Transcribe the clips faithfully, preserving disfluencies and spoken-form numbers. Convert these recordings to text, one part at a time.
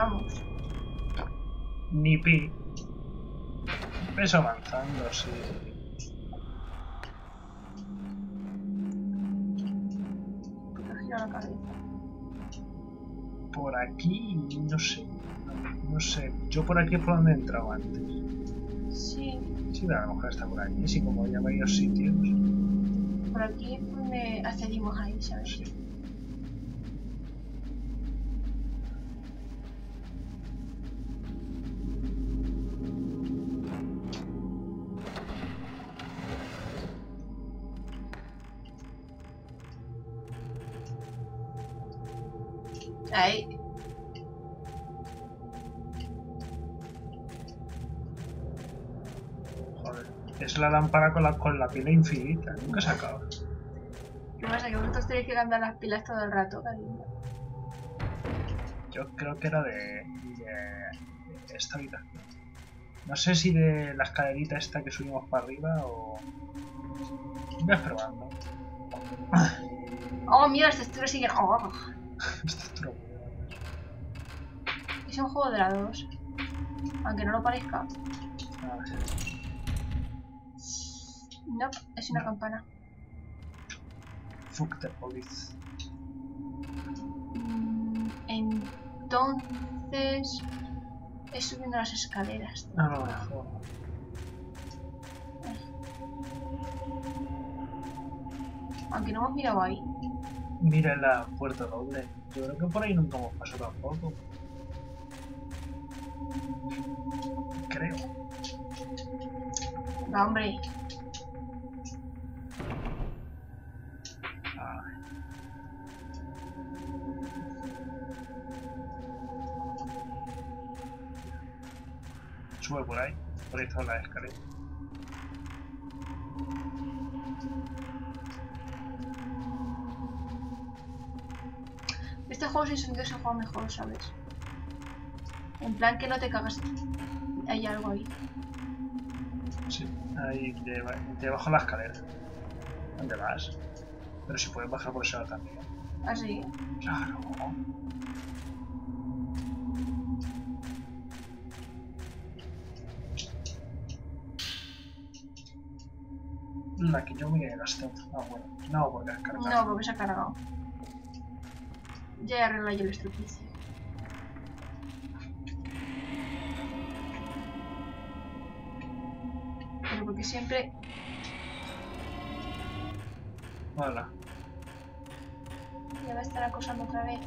vamos. Ni pi. Peso manzano, sí. La cabeza. Por aquí, no sé. No, no sé. Yo por aquí es por donde he entrado antes. Sí. Sí, la mujer está por aquí, sí, como ya varios sitios. Por aquí es donde accedimos ahí, ¿sabes? Sí. Ahí. Joder, es la lámpara con la, con la pila infinita, nunca se acaba. ¿Qué pasa? Que vosotros tenéis que cambiar las pilas todo el rato, cariño. Yo creo que era de, de, de esta habitación. No sé si de la escalerita esta que subimos para arriba o... Voy a probando. Oh, mira, este estilo sigue... Oh. Es un juego de la dos, aunque no lo parezca. No, nope, es una campana. Fuck the police. Entonces es subiendo las escaleras. No, no, no. Aunque no hemos mirado ahí. Mira la puerta doble. Yo creo que por ahí nunca hemos pasado tampoco. Creo. No, hombre. Ah. Sube por ahí. Por ahí está la escalera. Este juego sin sonido se juega mejor, ¿sabes? En plan que no te cagas. Hay algo ahí. Sí, ahí debajo de la escalera. ¿Dónde vas? Pero si puedes bajar por ese lado también. ¿Ah, sí? Claro. La que yo miré era esta. Ah, bueno. No, porque has cargado. No, porque se ha cargado. Ya he arreglado yo el estupicio. Pero porque siempre... Hola. Ya va a estar acosando otra vez.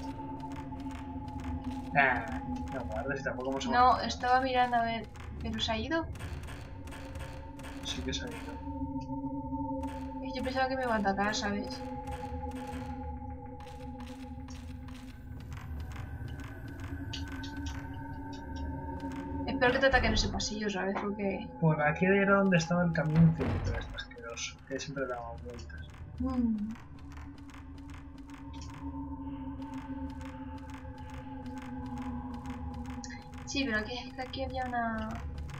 Ah, no, madre, si tampoco hemos... No, estaba mirando a ver... ¿Pero se ha ido? Sí que se ha ido. Y yo pensaba que me iba a atacar, ¿sabes? Espero que te ataquen ese pasillo, ¿sabes? Porque... Por aquí era donde estaba el camino infinito de estas asqueroso, que siempre le daba vueltas. Mm. Sí, pero aquí, aquí había una...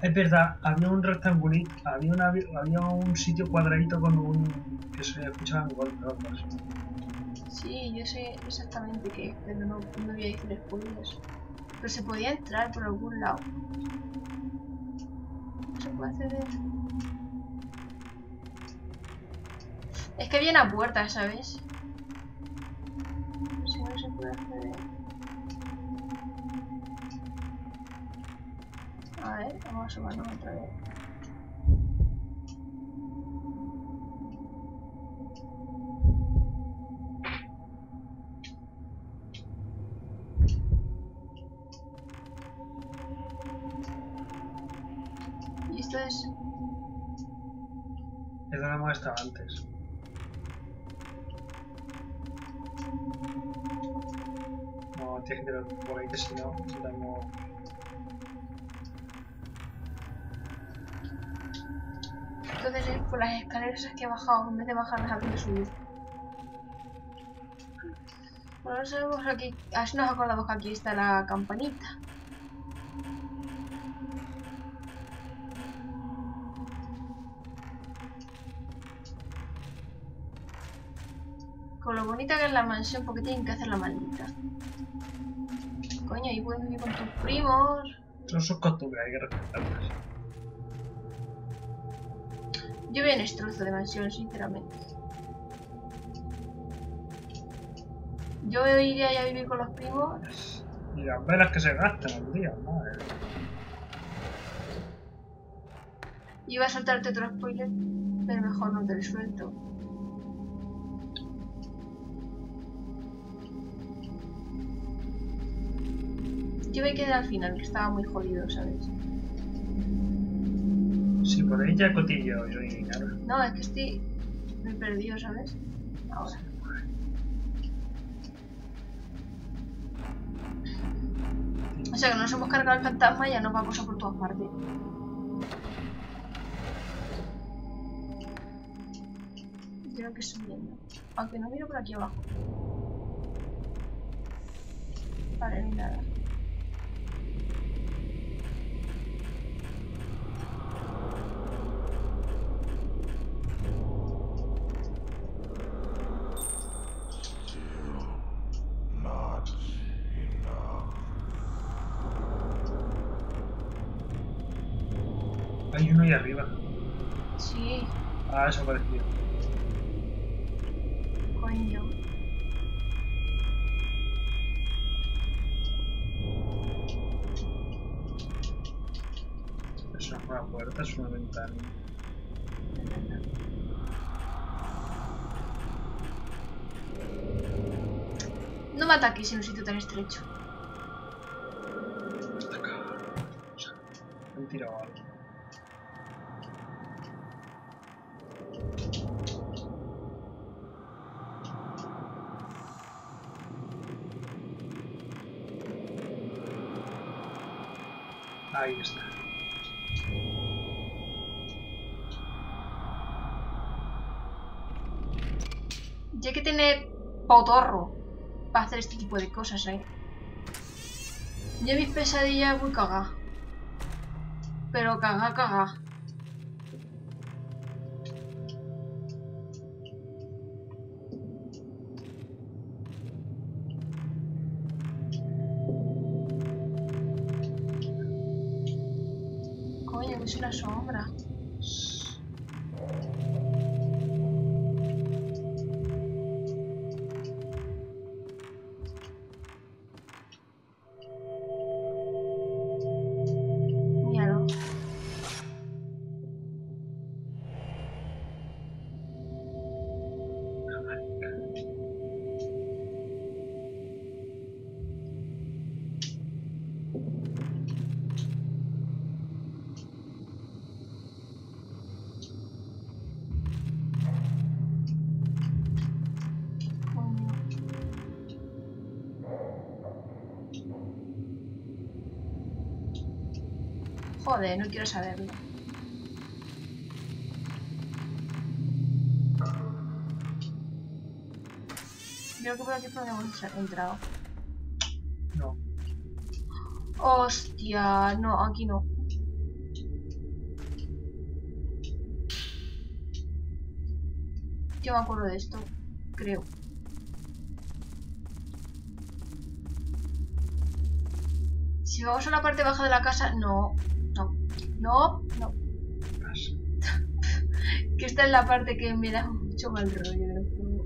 Es verdad, había un rectangulito, había, una, había un sitio cuadradito con un... que se escuchaban golpes. Sí, yo sé exactamente qué, pero no, no voy a decir spoilers. Pero se podía entrar por algún lado. ¿Se puede acceder? Es que había una puerta, ¿sabes? Si no se puede acceder. A ver, vamos a sumarnos otra vez. Es donde hemos estado antes. No, tienes que tener por ahí que si no, si no. Entonces es por las escaleras es que he bajado, en vez de bajarlas aquí de subir. Bueno, sabemos aquí, así nos acordamos que aquí está la campanita. Con lo bonita que es la mansión, porque tienen que hacer la maldita. Coño, ahí puedes vivir con tus primos. Son sus costumbres, hay que respetarlas. Yo voy en este trozo de mansión, sinceramente. Yo iría ya a vivir con los primos. Y las velas que se gastan al día, madre. Iba a saltarte otro spoiler, pero mejor no te lo suelto. Yo me quedé al final, que estaba muy jodido, ¿sabes? Si podéis ya cotillo, yo ni nada. No, es que estoy... me he perdido, ¿sabes? Ahora. O sea que nos hemos cargado el fantasma y ya nos vamos a por todas partes. Creo que subiendo. Aunque no miro por aquí abajo. Vale, no hay nada. Hay uno ahí arriba. Sí. Ah, eso parecía. Coño. Eso es una puerta, es una ventana. No me ataques en un sitio tan estrecho. Me han tirado algo. Ahí está. Ya que tiene potorro para hacer este tipo de cosas, eh. Yo mis pesadillas voy cagá. Pero cagá, cagá. Es una sombra. Míralo. Joder, no quiero saberlo. Creo que por aquí podemos entrar. No. Hostia, no, aquí no. Yo me acuerdo de esto, creo. Si vamos a la parte baja de la casa, no. No, no. Que esta es la parte que me da mucho mal rollo del juego.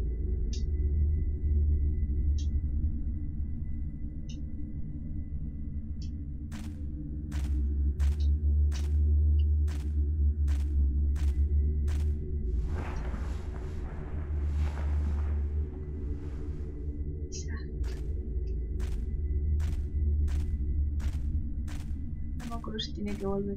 No me acuerdo si tiene que volver.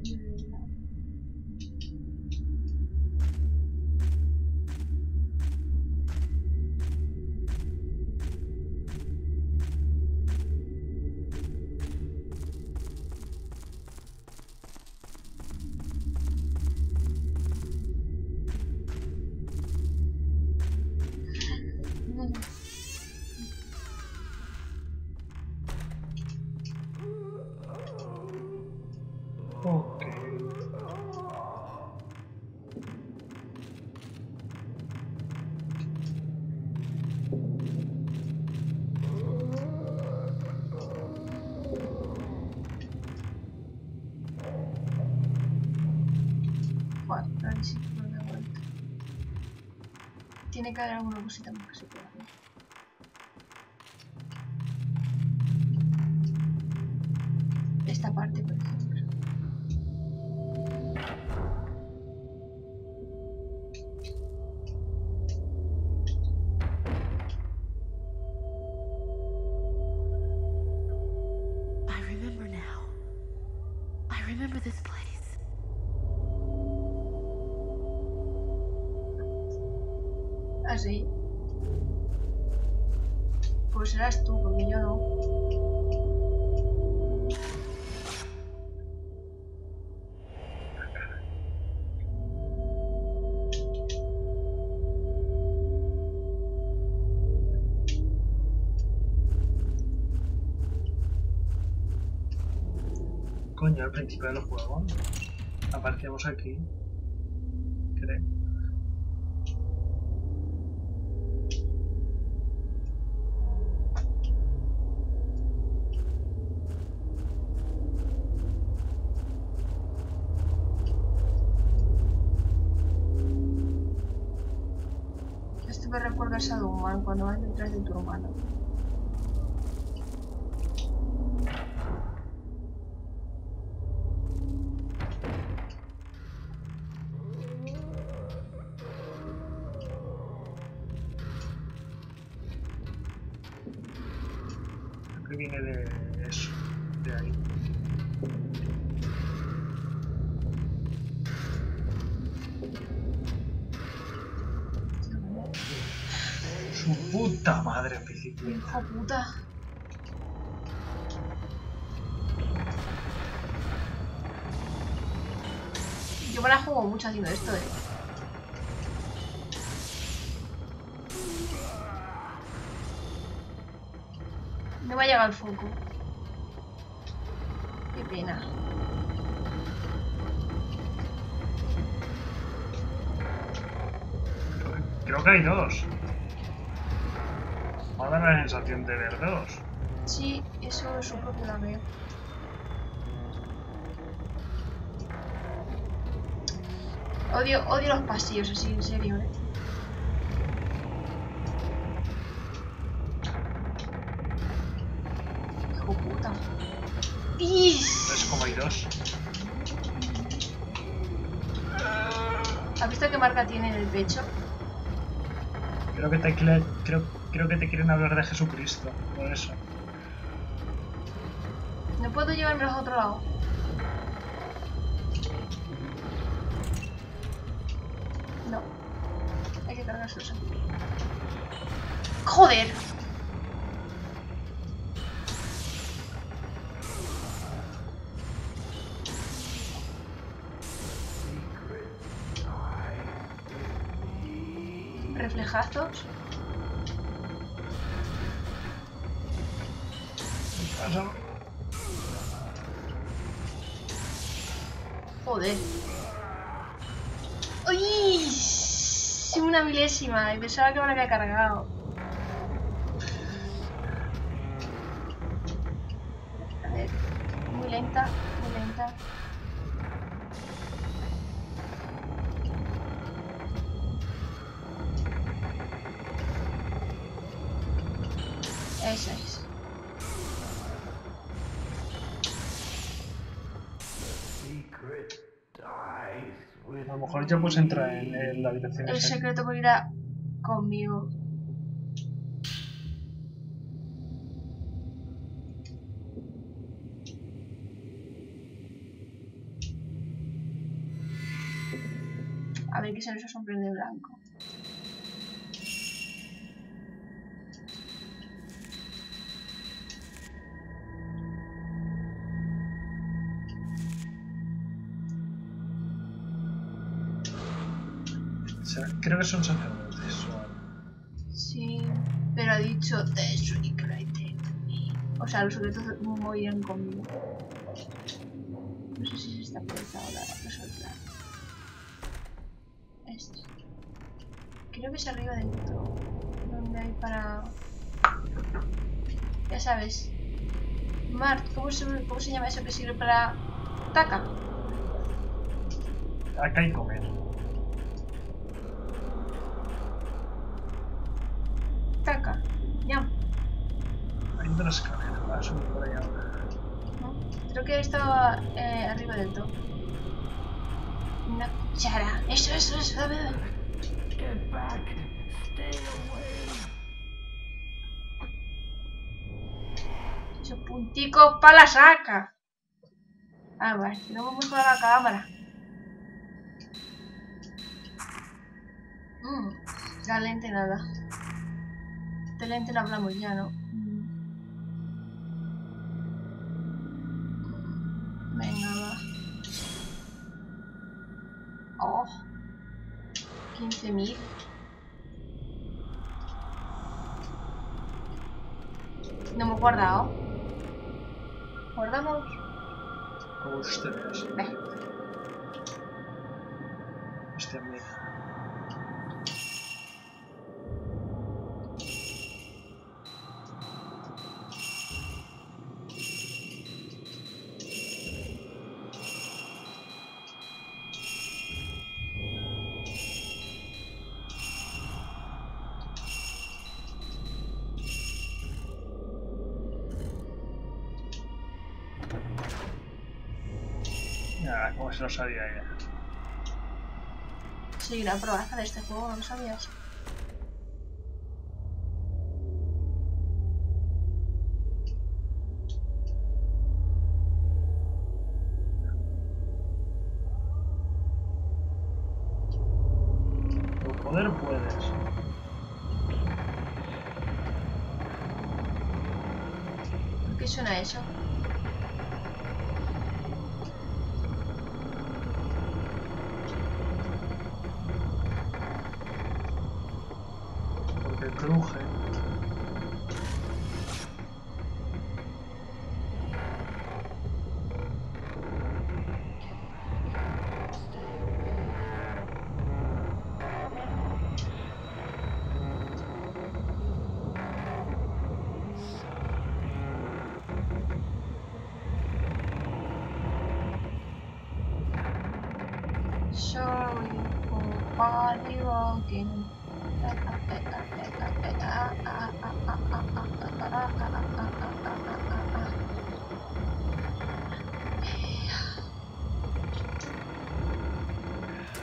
Okay. Joder, a ver si lo da vuelta. Tiene que haber alguna cosita más que se pueda hacer. Esta parte, por ejemplo. Así. Pues serás tú, porque yo no. Coño, al principio del juego aparecemos aquí, creo. Me recuerdas a Doom cuando vas detrás de tu hermano. Que viene de eso, de ahí. Puta madre, bicicleta. Hijo puta. Yo me la juego mucho haciendo esto, eh. No me ha llegado el foco. Qué pena. Creo que hay dos. Me da la sensación de ver dos. Sí, eso es un poco la veo. Odio, odio los pasillos así, en serio, eh. Hijo puta. Es como hay dos. ¿Has visto qué marca tiene en el pecho? Creo que te creo, creo que te quieren hablar de Jesucristo, por eso. No puedo llevármelos a otro lado. No. Hay que cargarlos. ¡Joder! Reflejazos. Joder. ¡Uy! Una milésima. Y pensaba que me la había cargado. A ver. Muy lenta, muy lenta. Eso es. A lo mejor yo pues entro en, en la habitación. El esa. Secreto morirá conmigo. A ver qué son esos hombres de blanco. Creo que son sacerdotes. Sí, pero ha dicho eso y creíte. O sea, los sujetos movían conmigo. No sé si es esta puerta o la otra. Este. Creo que es arriba del todo. Donde hay para. Ya sabes. Mart, ¿cómo se, cómo se llama eso que sirve para. Taca. acá hay comer. Está acá, ya. Hay una escalera, va a subir por allá. No, creo que estaba eh, arriba del todo. Una cuchara. Eso, eso, eso, dame, dame. Get back. Stay away. Esos punticos para la saca. Ah, vale, no vamos a la cámara. Mmm, la lente nada. De lente no hablamos ya, ¿no? Venga, va. Oh, quince mil. No hemos guardado. Guardamos. Como ustedes. Ve. Este mil. Ah, como se lo sabía ya. Sí, la probaza de este juego, no lo sabías. Por poder puedes. ¿Por qué suena eso? Cruje. Sorry for body logging.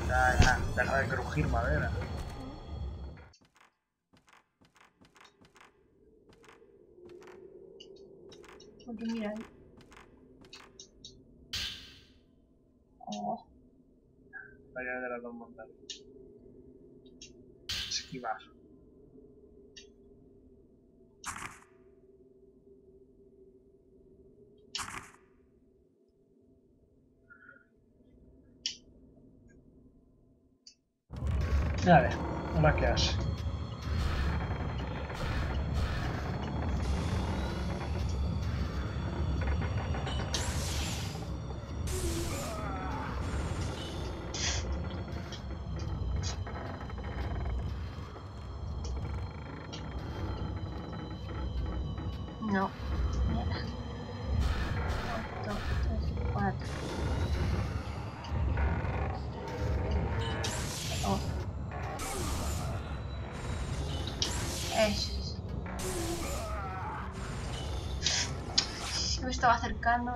Ya, ya, deja de crujir madera. Porque mira. Oh. La llave de las dos montañas. Esquivar. Vale, ahora qué hace. No, mierda. cuatro, tres, cuatro. Oh. Me estaba acercando.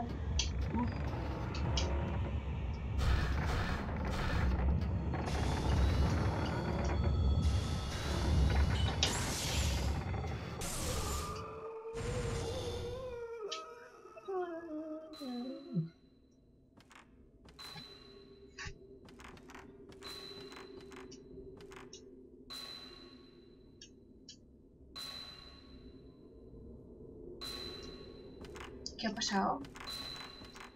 ¿Qué ha pasado?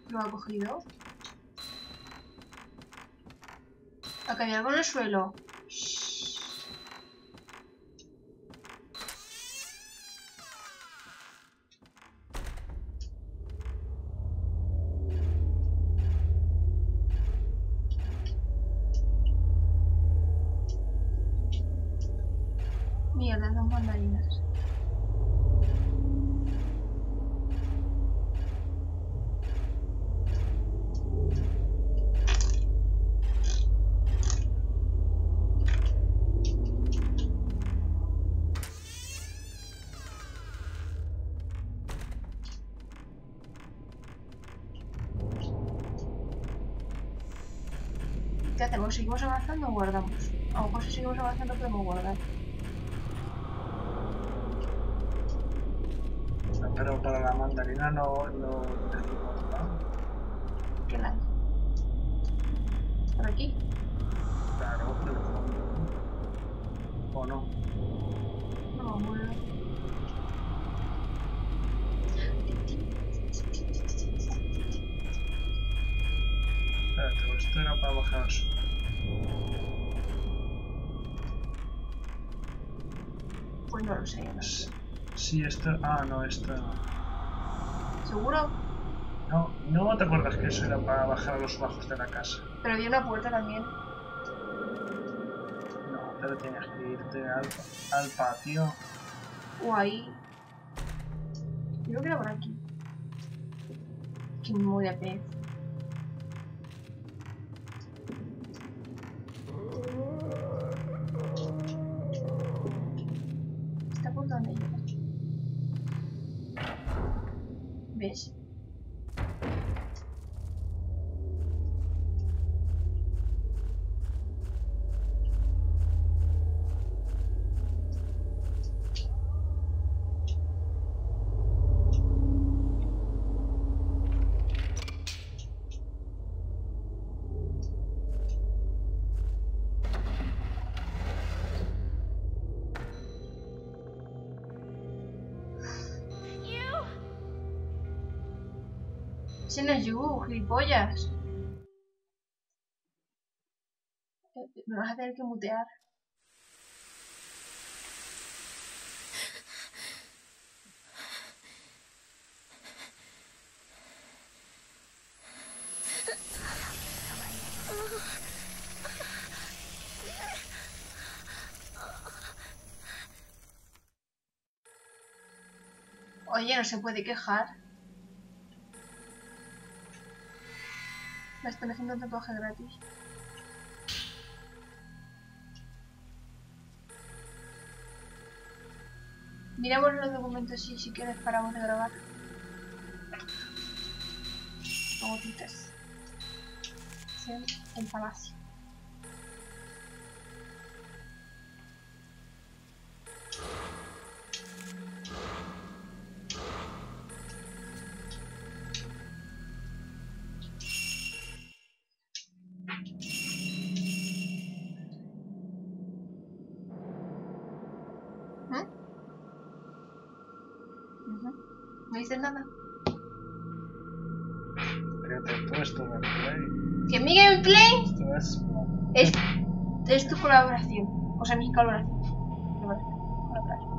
¿Lo ha cogido? Acá hay algo en el suelo. Shh. Mierda, son mandarinas. ¿Qué hacemos? ¿Seguimos avanzando o guardamos? A lo mejor si seguimos avanzando podemos guardar. Pero para la mandarina no... no... ¿Qué lado? ¿Por aquí? Claro, por el fondo. ¿O no? No, bueno. Espérate, esto era para bajar. Pues no lo sé, no sé. Sí, esta... Ah, no, esta... ¿Seguro? No, no te acuerdas que eso era para bajar a los bajos de la casa. Pero había una puerta también. No, pero tenías que irte al, al patio. O ahí. Creo que era por aquí. Que me voy a pez. ¿Esta puerta dónde llega? ¿Ves? Ese no es Yu, gilipollas. Me vas a tener que mutear. Oye, no se puede quejar. Me están haciendo un tatuaje gratis. Miramos los documentos si, si quieres paramos de grabar. Gotitas. Sí, el palacio. No dices nada. Pero esto no es play. ¿Que Miguel en play? Esto es... es... es tu colaboración. O sea, mi colaboración. Colaboración.